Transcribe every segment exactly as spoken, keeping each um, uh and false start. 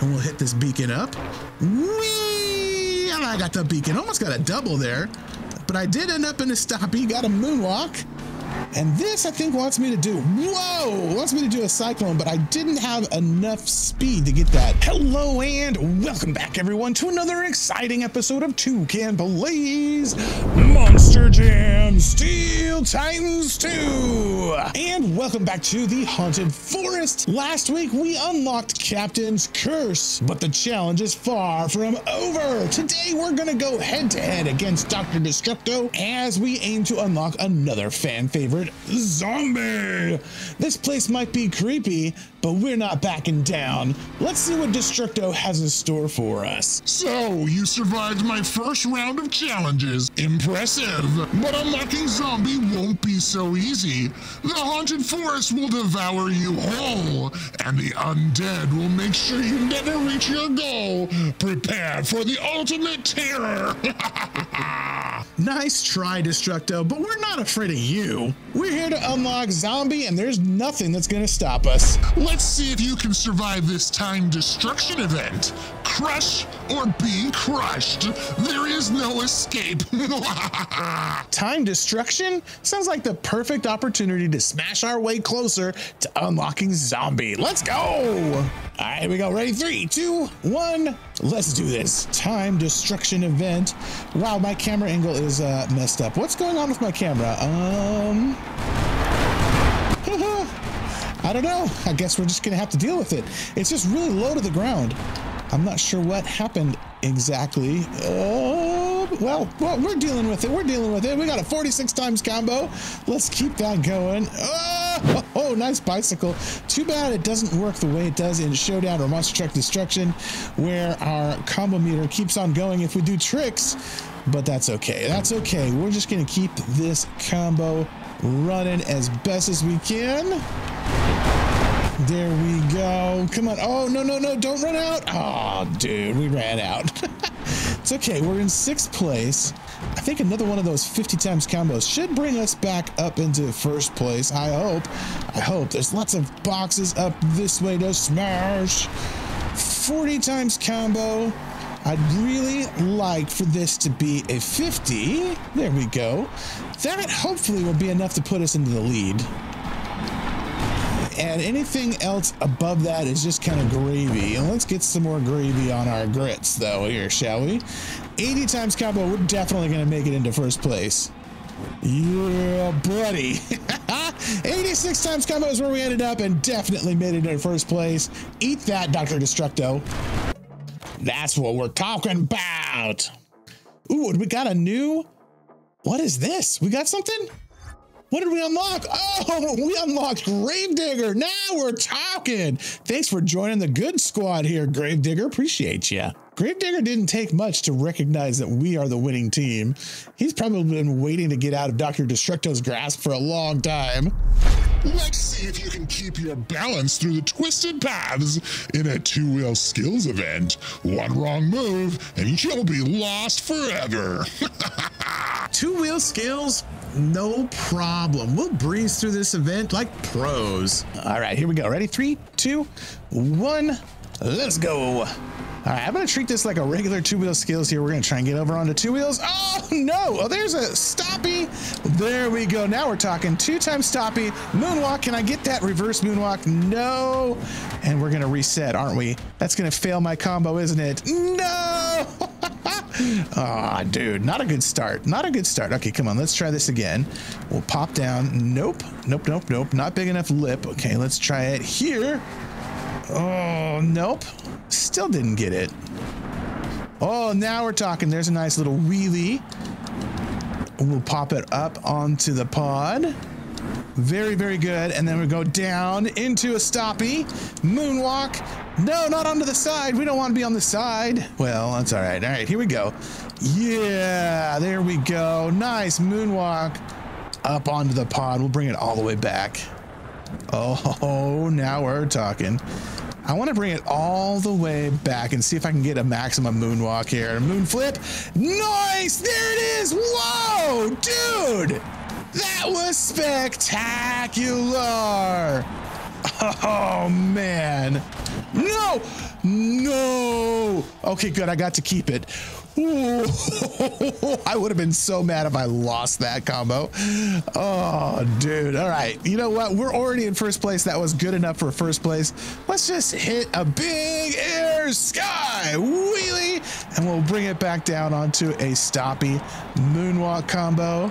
And we'll hit this beacon up. Whee! And I got the beacon. Almost got a double there. But I did end up in a stoppie. Got a moonwalk. And this, I think, wants me to do, whoa, wants me to do a cyclone, but I didn't have enough speed to get that. Hello and welcome back, everyone, to another exciting episode of Toucan Play's Monster Jam Steel Titans two. And welcome back to the Haunted Forest. Last week, we unlocked Captain's Curse, but the challenge is far from over. Today, we're going to go head-to-head against Doctor Destructo as we aim to unlock another fan favorite. Zombie. This place might be creepy, but we're not backing down. Let's see what Destructo has in store for us. So, you survived my first round of challenges. Impressive. But unlocking Zombie won't be so easy. The Haunted Forest will devour you whole, and the undead will make sure you never reach your goal. Prepare for the ultimate terror. Nice try, Destructo, but we're not afraid of you. We're here to unlock Zombie, and there's nothing that's gonna stop us. Let's see if you can survive this time destruction event. Crush or be crushed. There is no escape. Time destruction? Sounds like the perfect opportunity to smash our way closer to unlocking Zombie. Let's go. All right, here we go. Ready? Three, two, one. Let's do this. Time destruction event. Wow, my camera angle is uh, messed up. What's going on with my camera? Um... I don't know. I guess we're just going to have to deal with it. It's just really low to the ground. I'm not sure what happened exactly. Oh, well, well, we're dealing with it. We're dealing with it. We got a forty-six times combo. Let's keep that going. Oh, oh, nice bicycle. Too bad it doesn't work the way it does in Showdown or Monster Truck Destruction, where our combo meter keeps on going if we do tricks. But that's okay. That's okay. We're just going to keep this combo running as best as we can. There we go. Come on. Oh, no, no, no. Don't run out. Oh, dude, we ran out. It's okay. We're in sixth place. I think another one of those fifty times combos should bring us back up into first place. I hope. I hope. There's lots of boxes up this way to smash. forty times combo. I'd really like for this to be a fifty. There we go. That hopefully will be enough to put us into the lead. And anything else above that is just kind of gravy. And let's get some more gravy on our grits, though, here, shall we? eighty times combo, we're definitely going to make it into first place. Yeah, buddy. eighty-six times combo is where we ended up and definitely made it into first place. Eat that, Doctor Destructo. That's what we're talking about. Ooh, we got a new... What is this? We got something? What did we unlock? Oh, we unlocked Grave Digger. Now we're talking. Thanks for joining the good squad here, Grave Digger. Appreciate you. Grave Digger didn't take much to recognize that we are the winning team. He's probably been waiting to get out of Doctor Destructo's grasp for a long time. Let's see if you can keep your balance through the twisted paths in a two-wheel skills event. One wrong move, and you'll be lost forever. Two-wheel skills? No problem. We'll breeze through this event like pros. All right, here we go. Ready? Three, two, one. Let's go. All right, I'm going to treat this like a regular two-wheel skills here. We're going to try and get over onto two wheels. Oh, no. Oh, there's a stoppie. There we go. Now we're talking. Two-time stoppie. Moonwalk. Can I get that reverse moonwalk? No. And we're going to reset, aren't we? That's going to fail my combo, isn't it? No. Ah, oh, dude, not a good start. Not a good start. Okay, come on. Let's try this again. We'll pop down. Nope. Nope, nope, nope. Not big enough lip. Okay, let's try it here. Oh, nope. Still didn't get it. Oh, now we're talking. There's a nice little wheelie. We'll pop it up onto the pod. Very, very good. And then we go down into a stoppie. Moonwalk. No, not onto the side. We don't want to be on the side. Well, that's all right. All right, here we go. Yeah, there we go. Nice moonwalk. Up onto the pod. We'll bring it all the way back. Oh, now we're talking. I want to bring it all the way back and see if I can get a maximum moonwalk here. Moon flip. Nice. There it is. Whoa, dude. That was spectacular. Oh, man. No. No! Okay, good. I got to keep it. Ooh. I would have been so mad if I lost that combo. Oh, dude. All right. You know what? We're already in first place. That was good enough for first place. Let's just hit a big air sky wheelie, and we'll bring it back down onto a stoppy moonwalk combo.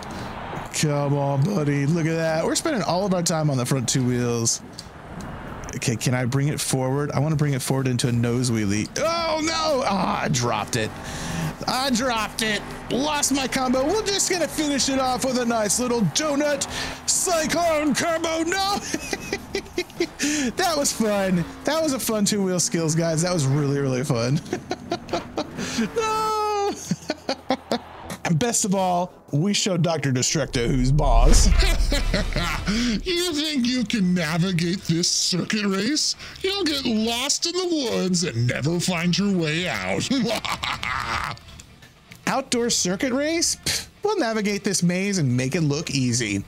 Come on, buddy. Look at that. We're spending all of our time on the front two wheels. Okay, can I bring it forward? I want to bring it forward into a nose wheelie. Oh, no. Ah, I dropped it. I dropped it. Lost my combo. We're just going to finish it off with a nice little donut cyclone combo. No. That was fun. That was a fun two-wheel skills, guys. That was really, really fun. No. And best of all, we showed Doctor Destructo who's boss. You think you can navigate this circuit race? You'll get lost in the woods and never find your way out. Outdoor circuit race? Pfft, we'll navigate this maze and make it look easy.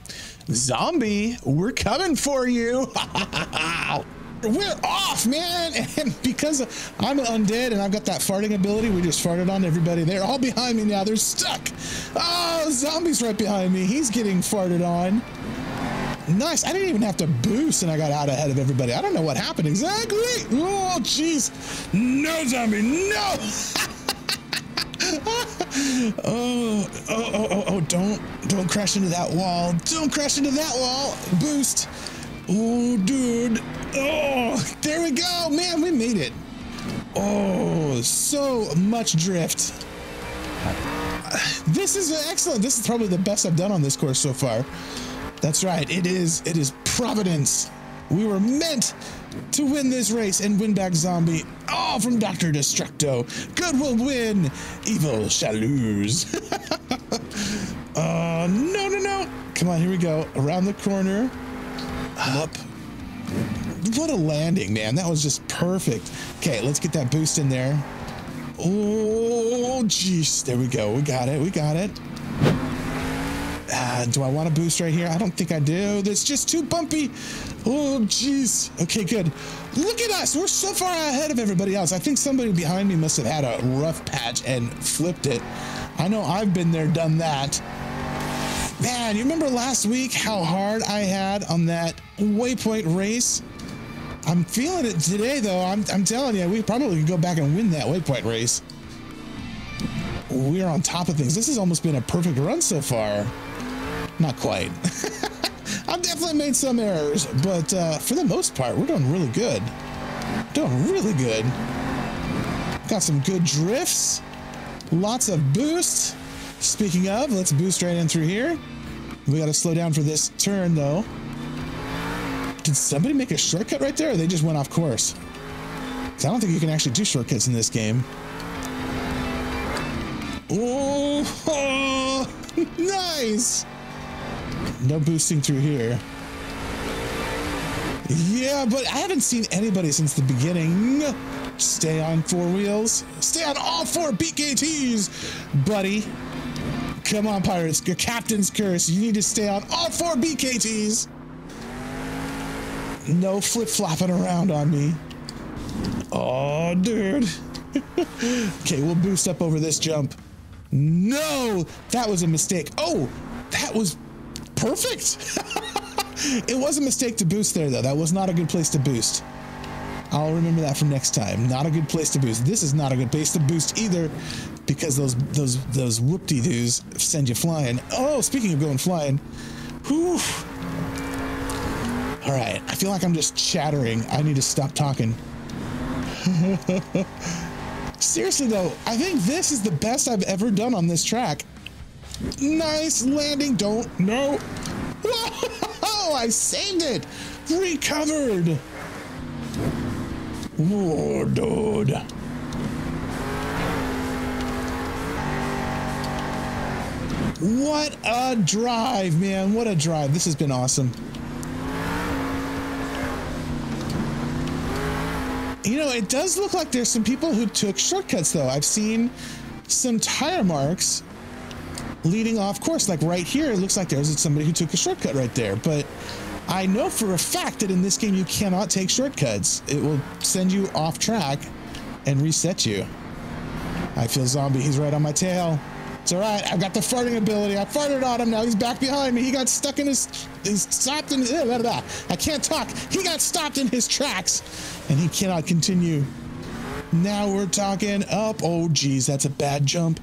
Zombie, we're coming for you. We're off, man, and because I'm an undead and I've got that farting ability, we just farted on everybody. They're all behind me now. They're stuck. Oh, Zombie's right behind me. He's getting farted on. Nice. I didn't even have to boost, and I got out ahead of everybody. I don't know what happened exactly. Oh, jeez. No, Zombie, no. oh, oh, oh, oh, oh, don't, don't crash into that wall. Don't crash into that wall. Boost. Oh, dude. Oh, there we go. Man, we made it. Oh, so much drift. This is excellent. This is probably the best I've done on this course so far. That's right. It is. It is Providence. We were meant to win this race and win back Zombie. Oh, from Doctor Destructo. Good will win. Evil shall lose. uh, no, no, no. Come on. Here we go. Around the corner. Up. What a landing, man. That was just perfect. Okay, let's get that boost in there. Oh, jeez. There we go. We got it. We got it. Uh, do I want to boost right here? I don't think I do. That's just too bumpy. Oh, jeez. Okay, good. Look at us. We're so far ahead of everybody else. I think somebody behind me must have had a rough patch and flipped it. I know I've been there, done that. Man, you remember last week how hard I had on that waypoint race? I'm feeling it today, though. I'm, I'm telling you, we probably could go back and win that waypoint race. We're on top of things. This has almost been a perfect run so far. Not quite. I've definitely made some errors, but uh, for the most part, we're doing really good. Doing really good. Got some good drifts. Lots of boosts. Speaking of, let's boost right in through here. We got to slow down for this turn, though. Did somebody make a shortcut right there, or they just went off course? Because I don't think you can actually do shortcuts in this game. Oh, oh nice! No boosting through here. Yeah, but I haven't seen anybody since the beginning. Stay on four wheels. Stay on all four B K Ts, buddy. Come on, Pirates. Your Captain's Curse. You need to stay on all four B K Ts. No flip-flopping around on me. Oh, dude. Okay, we'll boost up over this jump. No, that was a mistake. Oh, that was perfect. It was a mistake to boost there, though. That was not a good place to boost. I'll remember that for next time. Not a good place to boost. This is not a good place to boost either, because those those those whoop-de-doos send you flying. Oh, speaking of going flying, whew. All right, I feel like I'm just chattering. I need to stop talking. Seriously though, I think this is the best I've ever done on this track. Nice landing. Don't know. Whoa! I saved it. Recovered. Whoa, dude. What a drive, man. What a drive. This has been awesome. You know, it does look like there's some people who took shortcuts, though. I've seen some tire marks leading off course. Like right here, it looks like there's somebody who took a shortcut right there. But I know for a fact that in this game you cannot take shortcuts. It will send you off track and reset you. I feel Zombie. He's right on my tail. It's all right. I've got the farting ability. I farted on him. Now he's back behind me. He got stuck in his... He's stopped in... Blah, blah, blah. I can't talk. He got stopped in his tracks, and he cannot continue. Now we're talking up. Oh, geez. That's a bad jump.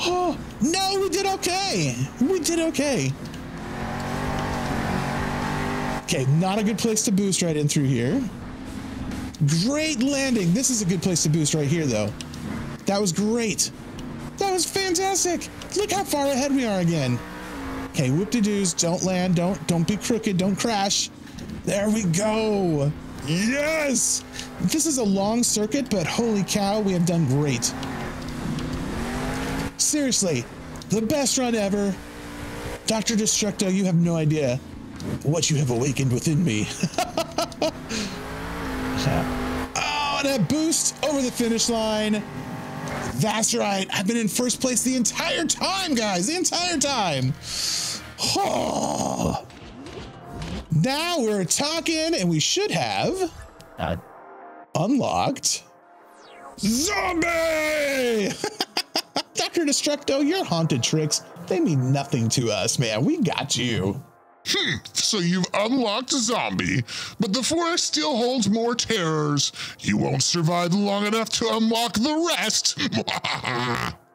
Oh, no. We did okay. We did okay. Okay, not a good place to boost right in through here. Great landing. This is a good place to boost right here, though. That was great. That was fantastic. Look how far ahead we are again. Okay, whoop-de-doos. Don't land. Don't don't be crooked. Don't crash. There we go. Yes. This is a long circuit, but holy cow, we have done great. Seriously, the best run ever. Doctor Destructo, you have no idea what you have awakened within me. Oh, and a boost over the finish line. That's right. I've been in first place the entire time, guys. The entire time. Oh. Now we're talking, and we should have uh. unlocked Zombie. Doctor Destructo, your haunted tricks, they mean nothing to us, man. We got you. Hmm, so you've unlocked a zombie, but the forest still holds more terrors. You won't survive long enough to unlock the rest.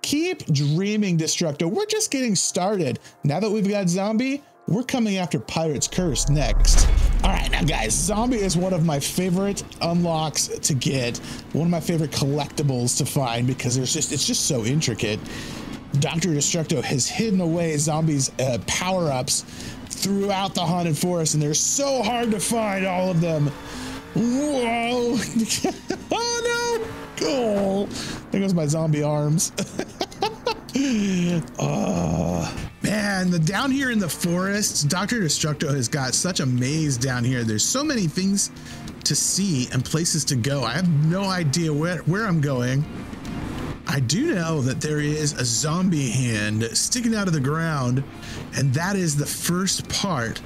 Keep dreaming, Destructo. We're just getting started. Now that we've got Zombie, we're coming after Pirate's Curse next. All right, now guys, Zombie is one of my favorite unlocks to get, one of my favorite collectibles to find, because there's just it's just so intricate. Doctor Destructo has hidden away Zombie's uh, power-ups throughout the Haunted Forest, and they're so hard to find, all of them. Whoa. Oh, no. Oh, there goes my zombie arms. Oh, man, the down here in the forest, Doctor Destructo has got such a maze down here. There's so many things to see and places to go. I have no idea where, where I'm going. I do know that there is a zombie hand sticking out of the ground, and that is the first part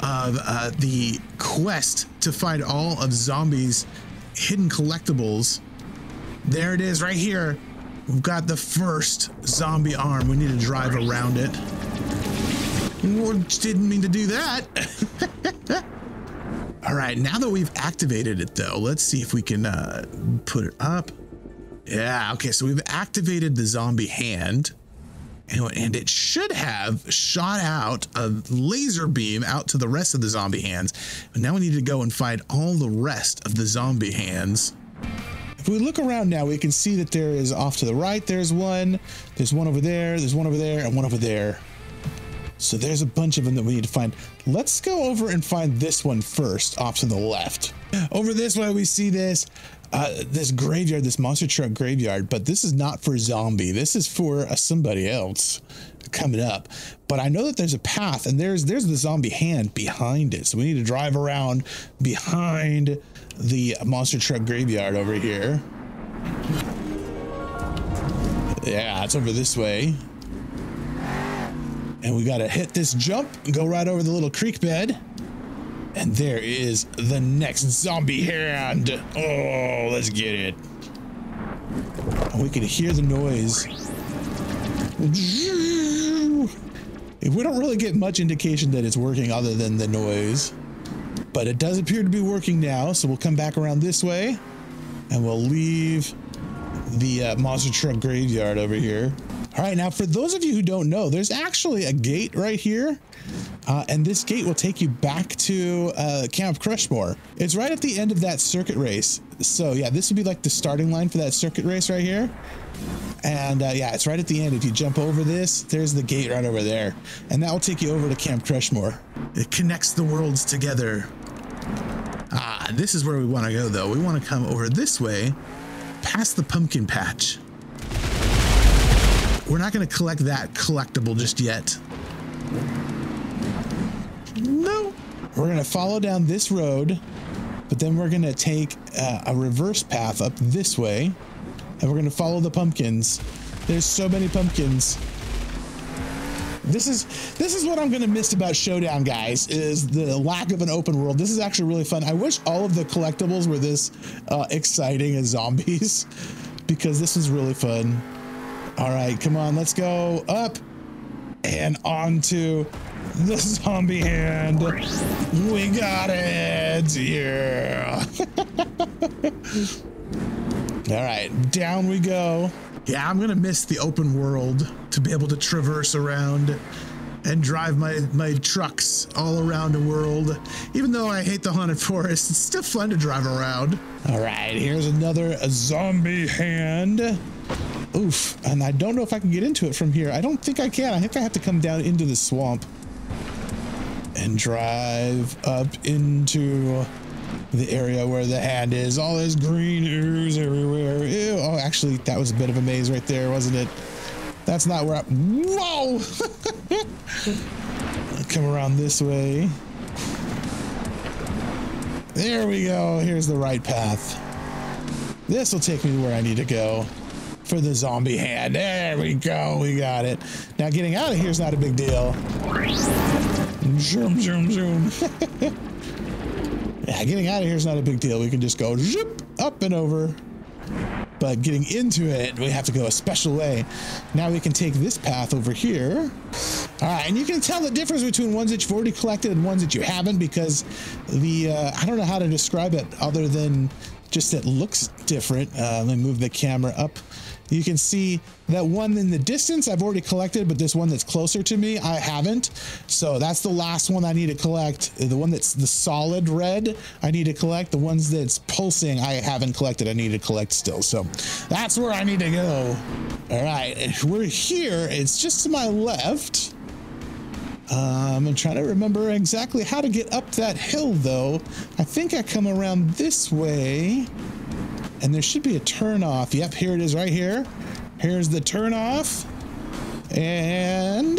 of uh, the quest to find all of Zombie's hidden collectibles. There it is right here. We've got the first zombie arm. We need to drive around it. Didn't mean to do that. All right, now that we've activated it, though, let's see if we can uh, put it up. Yeah, okay, so we've activated the zombie hand, and it should have shot out a laser beam out to the rest of the zombie hands. But now we need to go and find all the rest of the zombie hands. If we look around now, we can see that there is off to the right, there's one, there's one over there, there's one over there, and one over there. So there's a bunch of them that we need to find. Let's go over and find this one first, off to the left. Over this way, we see this. Uh, this graveyard, this monster truck graveyard, but this is not for Zombie. This is for uh, somebody else coming up. But I know that there's a path, and there's there's the zombie hand behind it. So we need to drive around behind the monster truck graveyard over here. Yeah, it's over this way. And we got to hit this jump, go right over the little creek bed. And there is the next zombie hand. Oh, let's get it. We can hear the noise. We don't really get much indication that it's working other than the noise. But it does appear to be working now, so we'll come back around this way. And we'll leave the uh, monster truck graveyard over here. All right, now for those of you who don't know, there's actually a gate right here. Uh, and this gate will take you back to uh, Camp Crushmore. It's right at the end of that circuit race. So yeah, this would be like the starting line for that circuit race right here. And uh, yeah, it's right at the end. If you jump over this, there's the gate right over there. And that will take you over to Camp Crushmore. It connects the worlds together. Ah, this is where we want to go though. We want to come over this way, past the pumpkin patch. We're not going to collect that collectible just yet. No. We're going to follow down this road, but then we're going to take uh, a reverse path up this way, and we're going to follow the pumpkins. There's so many pumpkins. This is this is what I'm gonna miss about Showdown, guys, is the lack of an open world. This is actually really fun. I wish all of the collectibles were this uh, exciting as zombies, because this is really fun. All right, come on, let's go up and onto the zombie hand. We got it, yeah. All right, down we go. Yeah, I'm gonna miss the open world to be able to traverse around and drive my, my trucks all around the world. Even though I hate the Haunted Forest, it's still fun to drive around. All right, here's another zombie hand. Oof, and I don't know if I can get into it from here. I don't think I can. I think I have to come down into the swamp and drive up into the area where the hand is. All this green ooze everywhere. Ew. Oh, actually, that was a bit of a maze right there, wasn't it? That's not where I... Whoa! I'll come around this way. There we go. Here's the right path. This will take me to where I need to go for the zombie hand. There we go. We got it. Now, getting out of here is not a big deal. Zoom, zoom, zoom. Yeah, getting out of here is not a big deal. We can just go zip, up and over. But getting into it, we have to go a special way. Now we can take this path over here. All right, and you can tell the difference between ones that you've already collected and ones that you haven't, because the, uh, I don't know how to describe it other than just it looks different. Uh, let me move the camera up. You can see that one in the distance I've already collected, but this one that's closer to me, I haven't. So that's the last one I need to collect. The one that's the solid red, I need to collect. The ones that's pulsing, I haven't collected. I need to collect still. So that's where I need to go. All right, we're here. It's just to my left. Um, I'm trying to remember exactly how to get up that hill, though. I think I come around this way. And there should be a turn off. Yep, here it is right here. Here's the turn off. And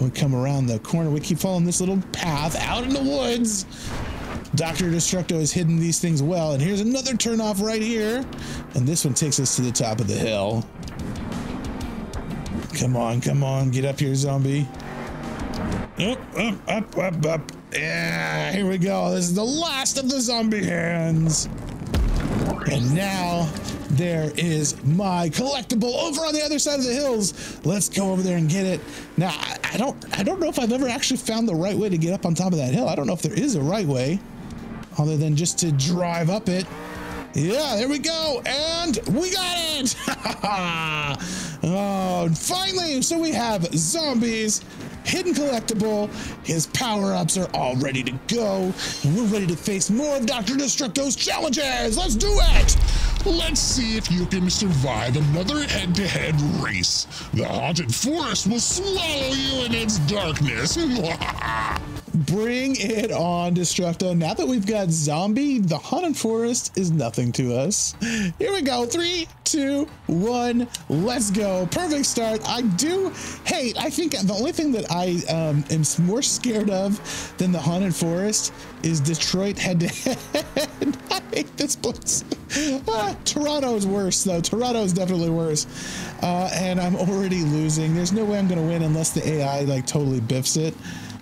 we come around the corner. We keep following this little path out in the woods. Doctor Destructo has hidden these things well. And here's another turn off right here. And this one takes us to the top of the hill. Come on, come on, get up here, zombie. Up, up, up, up, up. Yeah, here we go. This is the last of the zombie hands. And now there is my collectible over on the other side of the hills. Let's go over there and get it. Now, I, I don't I don't know if I've ever actually found the right way to get up on top of that hill. I don't know if there is a right way other than just to drive up it. Yeah, there we go. And we got it. Oh, finally. So we have zombies, hidden collectible. His power-ups are all ready to go. And we're ready to face more of Doctor Destructo's challenges. Let's do it! Let's see if you can survive another head-to-head race. The Haunted Forest will swallow you in its darkness. Bring it on, Destructo. Now that we've got Zombie, the Haunted Forest is nothing to us. Here we go. Three, two, one. Let's go. Perfect start. I do hate, I think the only thing that I um, am more scared of than the Haunted Forest is Detroit head-to-head. I hate this place. Ah, Toronto is worse, though. Toronto is definitely worse. Uh, and I'm already losing. There's no way I'm going to win unless the A I, like, totally biffs it.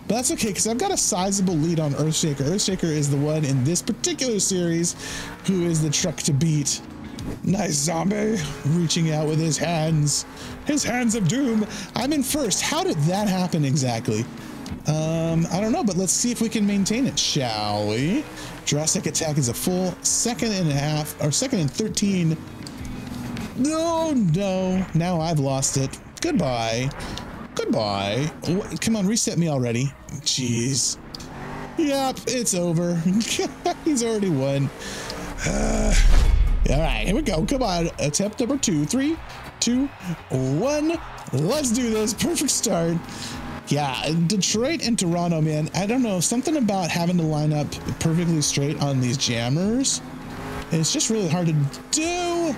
But that's okay, because I've got a sizable lead on Earthshaker. Earthshaker is the one in this particular series who is the truck to beat. Nice, zombie, reaching out with his hands. His hands of doom. I'm in first. How did that happen exactly? Um, I don't know, but let's see if we can maintain it, shall we? Jurassic Attack is a full second and a half, or second and thirteen. No, no. Now I've lost it. Goodbye. Goodbye. Come on, reset me already. Jeez. Yep, it's over. He's already won. Uh, all right, here we go. Come on. Attempt number two. Three, two, one. Let's do this. Perfect start. Yeah, Detroit and Toronto, man. I don't know. Something about having to line up perfectly straight on these jammers. It's just really hard to do.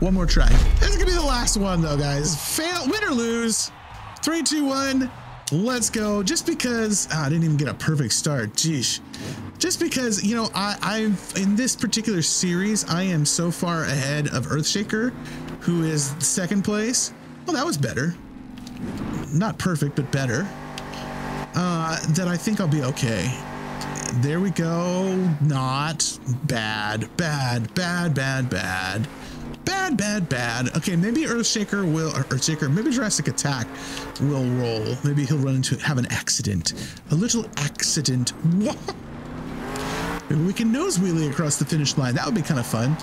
One more try. This is gonna be the last one though, guys. Fail, win or lose. Three, two, one. Let's go. Just because oh, I didn't even get a perfect start. Jeez. Just because, you know, I, I've in this particular series, I am so far ahead of Earthshaker, who is second place. Well, that was better. Not perfect, but better. Uh, that I think I'll be okay. There we go. Not bad, bad, bad, bad, bad, bad, bad, bad. Okay, maybe Earthshaker will, or Earthshaker, maybe Jurassic Attack will roll. Maybe he'll run into, have an accident, a little accident. What? Maybe we can nose wheelie across the finish line. That would be kind of fun.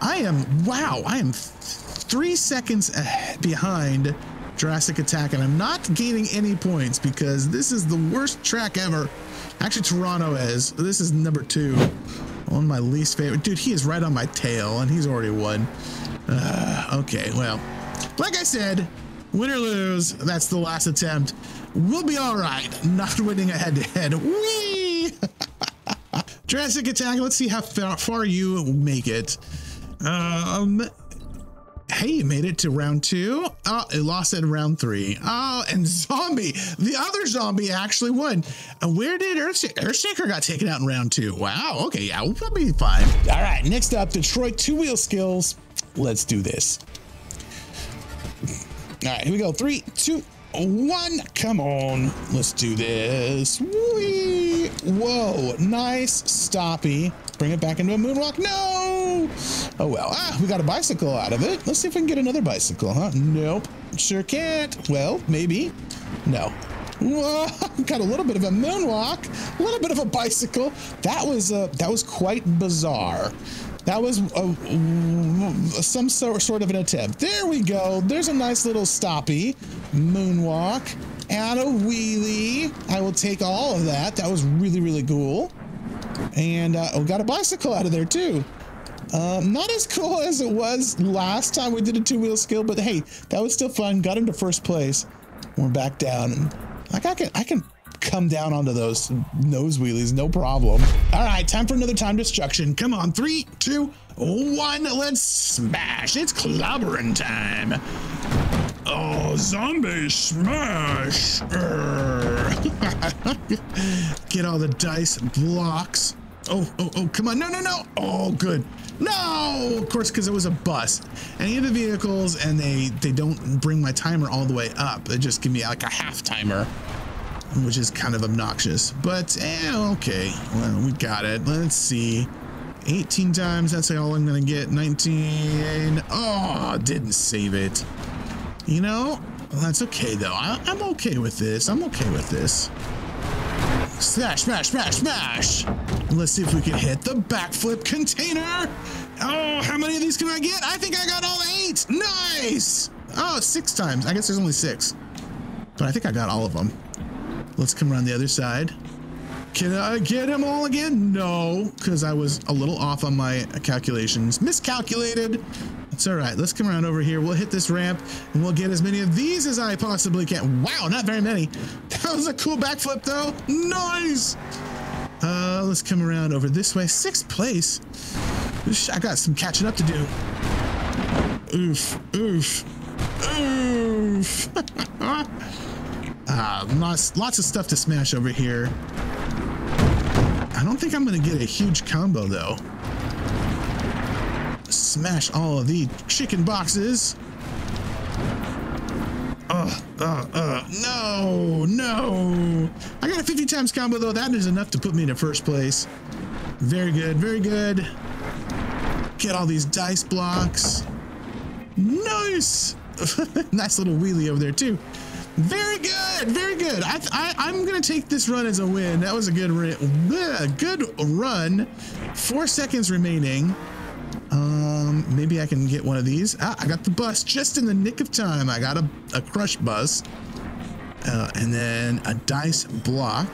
I am, wow, I am three seconds behind Jurassic Attack, and I'm not gaining any points because this is the worst track ever. Actually, Toronto is. This is number two on my least favorite. Dude, he is right on my tail, and he's already won. Uh, okay, well, like I said, win or lose, that's the last attempt. We'll be all right. Not winning a head-to-head. Whee! Jurassic Attack, let's see how far you make it. Um... Hey, you made it to round two. Oh, it lost at round three. Oh, and Zombie, the other Zombie actually won. Uh, where did Earthshaker? Earthshaker got taken out in round two. Wow, okay, yeah, we'll probably be fine. All right, next up, Detroit two-wheel skills. Let's do this. All right, here we go. Three, two, one. Come on, let's do this. Whee! Whoa, nice stoppy. Bring it back into a moonwalk. No! Oh, well. Ah, we got a bicycle out of it. Let's see if we can get another bicycle, huh? Nope. Sure can't. Well, maybe. No. Whoa! Got a little bit of a moonwalk. A little bit of a bicycle. That was, uh, that was quite bizarre. That was uh, some sort of an attempt. There we go. There's a nice little stoppy. Moonwalk. And a wheelie. I will take all of that. That was really, really cool. And uh, we got a bicycle out of there too. Um, not as cool as it was last time we did a two-wheel skill, but hey, that was still fun. Got him to first place. We're back down. And, like I can, I can come down onto those nose wheelies, no problem. All right, time for another time destruction. Come on, three, two, one. Let's smash. It's clobbering time. Oh, zombie smash! Get all the dice blocks. Oh, oh, oh, come on. No, no, no. Oh, good. No, of course, because it was a bus. Any of the vehicles, and they, they don't bring my timer all the way up. They just give me like a half timer, which is kind of obnoxious. But, eh, okay. Well, we got it. Let's see. eighteen times. That's all I'm going to get. nineteen. Oh, didn't save it. You know, that's okay though. I, I'm okay with this. I'm okay with this. Smash, smash, smash, smash. Let's see if we can hit the backflip container. Oh, how many of these can I get? I think I got all eight. Nice. Oh, six times. I guess there's only six, but I think I got all of them. Let's come around the other side. Can I get them all again? No, because I was a little off on my calculations. Miscalculated. It's all right. Let's come around over here. We'll hit this ramp, and we'll get as many of these as I possibly can. Wow, not very many. That was a cool backflip, though. Nice. Uh, let's come around over this way. Sixth place. I got some catching up to do. Oof, oof, oof. uh, lots, lots of stuff to smash over here. I don't think I'm going to get a huge combo, though. Smash all of the chicken boxes. Uh, uh, uh, no, no. I got a fifty times combo though. That is enough to put me in first place. Very good, very good. Get all these dice blocks. Nice. Nice little wheelie over there too. Very good, very good. I, I, I'm gonna take this run as a win. That was a good, good run. Four seconds remaining. Um, maybe I can get one of these. Ah, I got the bus just in the nick of time. I got a, a crush bus, uh, and then a dice block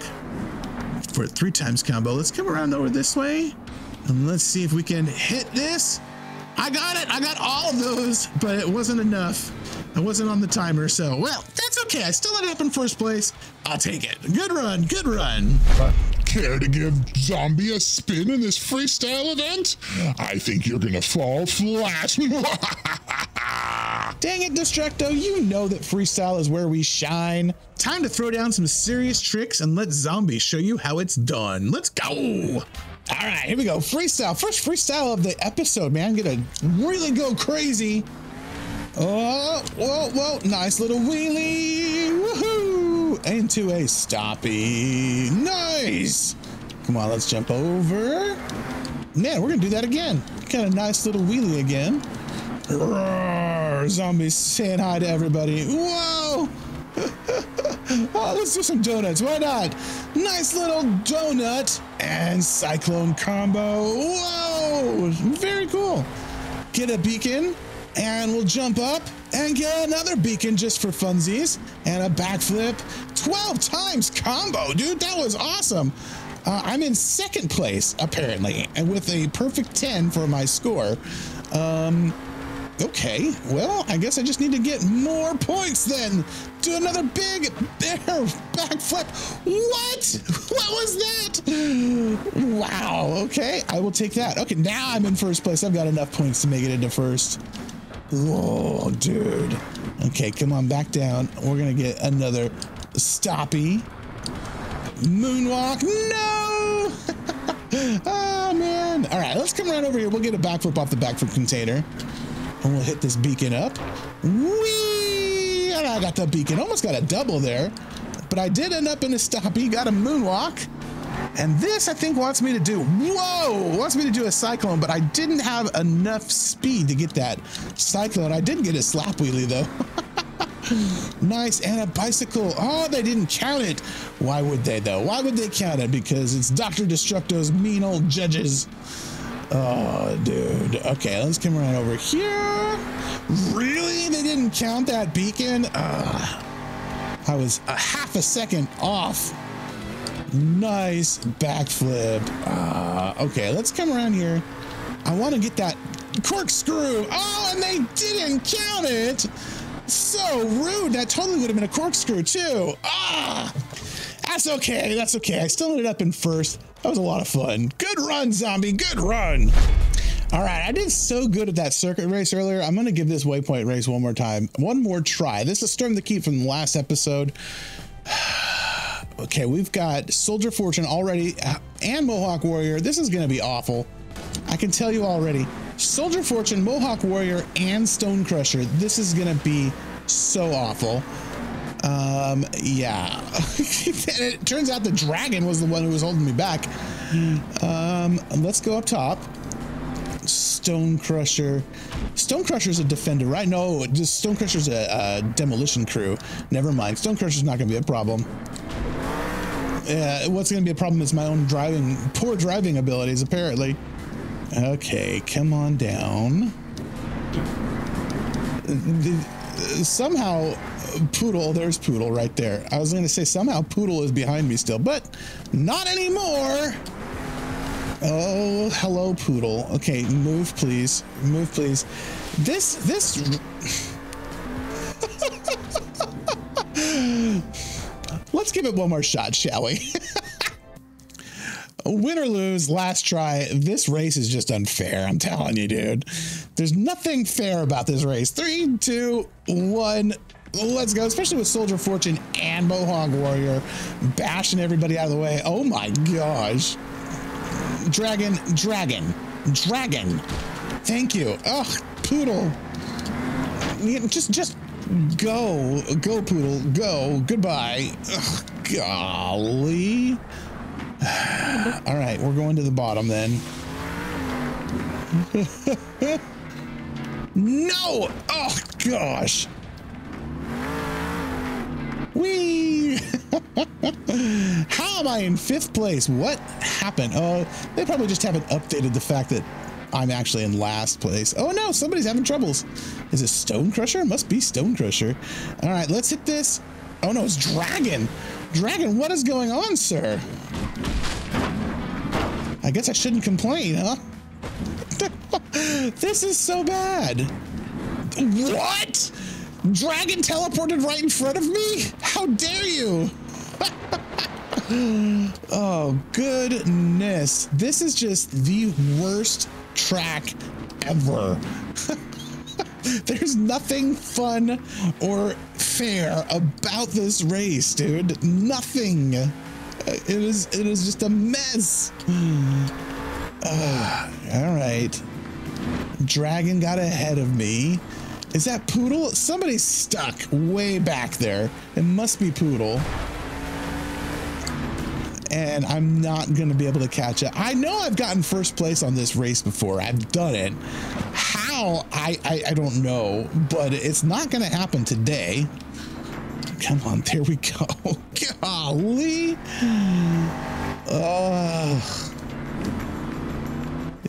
for a three times combo. Let's come around over this way and let's see if we can hit this. I got it. I got all of those, but it wasn't enough. I wasn't on the timer. So, well, that's okay. I still ended up in first place. I'll take it. Good run. Good run. Care to give Zombie a spin in this freestyle event? I think you're gonna fall flat. Dang it, Destructo, you know that freestyle is where we shine. Time to throw down some serious tricks and let Zombie show you how it's done. Let's go. All right, here we go. Freestyle, first freestyle of the episode, man. I'm gonna really go crazy. Oh, whoa, whoa, nice little wheelie. Woohoo! Into a stoppy. Nice. Come on, let's jump over. Man, we're going to do that again. Got a nice little wheelie again. Roar, zombies saying hi to everybody. Whoa. Oh, let's do some donuts. Why not? Nice little donut and cyclone combo. Whoa, very cool. Get a beacon and we'll jump up and get another beacon just for funsies and a backflip. twelve times combo, dude. That was awesome. Uh, I'm in second place, apparently, and with a perfect ten for my score. Um, okay, well, I guess I just need to get more points then. Do another big bear backflip. What? What was that? Wow, okay, I will take that. Okay, now I'm in first place. I've got enough points to make it into first. Whoa, dude. Okay, come on, back down. We're gonna get another stoppy. Moonwalk, no! Oh, man. All right, let's come right over here. We'll get a backflip off the backflip container. And we'll hit this beacon up. Whee! And I got the beacon. Almost got a double there. But I did end up in a stoppie. Got a moonwalk. And this, I think, wants me to do... Whoa! Wants me to do a cyclone, but I didn't have enough speed to get that cyclone. I did get a slap wheelie, though. Nice, and a bicycle. Oh, they didn't count it. Why would they, though? Why would they count it? Because it's Doctor Destructo's mean old judges. Oh, dude. Okay, let's come right over here. Really? They didn't count that beacon? Uh, I was a half a second off. Nice backflip. Uh, okay, let's come around here. I want to get that corkscrew. Oh, and they didn't count it. So rude. That totally would have been a corkscrew too. Ah, that's okay. That's okay. I still ended up in first. That was a lot of fun. Good run, zombie. Good run. All right. I did so good at that circuit race earlier. I'm going to give this waypoint race one more time. One more try. This is Sturm the Keep from the last episode. Okay. We've got Soldier Fortune already and Mohawk Warrior. This is going to be awful. I can tell you already. Soldier Fortune, Mohawk Warrior, and Stone Crusher. This is gonna be so awful. Um, yeah. And it turns out the Dragon was the one who was holding me back. Um, let's go up top. Stone Crusher. Stone Crusher's a defender, right? No, just Stone Crusher's a, a demolition crew. Never mind. Stone Crusher's not gonna be a problem. Uh, what's gonna be a problem is my own driving, poor driving abilities, apparently. Okay, come on down. Somehow, Poodle, there's Poodle right there. I was going to say somehow Poodle is behind me still, but not anymore. Oh, hello, Poodle. Okay, move, please. Move, please. This, this... Let's give it one more shot, shall we? Win or lose, last try. This race is just unfair. I'm telling you, dude. There's nothing fair about this race. Three, two, one. Let's go. Especially with Soldier Fortune and Mohawk Warrior bashing everybody out of the way. Oh my gosh. Dragon, dragon, dragon. Thank you. Ugh, Poodle. Just, just go, go, Poodle, go. Goodbye. Ugh, golly. All right, we're going to the bottom then. No! Oh, gosh. Whee! How am I in fifth place? What happened? Oh, they probably just haven't updated the fact that I'm actually in last place. Oh, no, somebody's having troubles. Is it Stone Crusher? It must be Stone Crusher. All right, let's hit this. Oh, no, it's Dragon. Dragon, what is going on, sir? I guess I shouldn't complain, huh? This is so bad. What? Dragon teleported right in front of me? How dare you? Oh, goodness. This is just the worst track ever. There's nothing fun or fair about this race, dude. Nothing. It is, it is just a mess. Uh, all right. Dragon got ahead of me. Is that Poodle? Somebody's stuck way back there. It must be Poodle. And I'm not going to be able to catch it. I know I've gotten first place on this race before. I've done it. How? I, I, I don't know. But it's not going to happen today. Come on. There we go. Golly. Oh.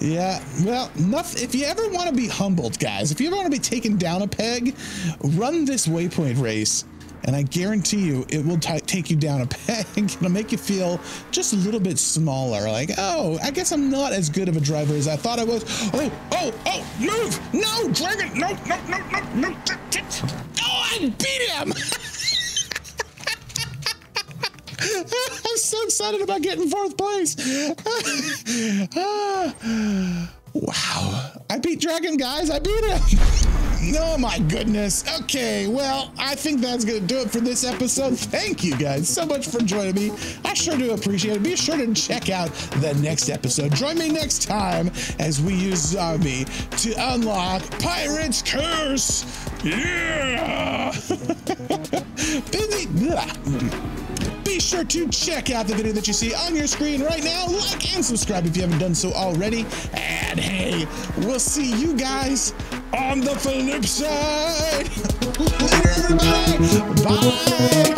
Yeah, well, enough, if you ever want to be humbled, guys, if you ever want to be taken down a peg, run this waypoint race, and I guarantee you it will t take you down a peg. It'll make you feel just a little bit smaller, like, oh, I guess I'm not as good of a driver as I thought I was. Oh, oh, oh, move! No, Dragon! No, no, no, no, no! Oh, I beat him! I'm so excited about getting fourth place. Wow. I beat Dragon, guys. I beat him. Oh, my goodness. Okay, well, I think that's going to do it for this episode. Thank you guys so much for joining me. I sure do appreciate it. Be sure to check out the next episode. Join me next time as we use Zombie to unlock Pirate's Curse. Yeah! Be sure to check out the video that you see on your screen right now. Like and subscribe if you haven't done so already. And hey, we'll see you guys on the flip side. Later, everybody. Bye.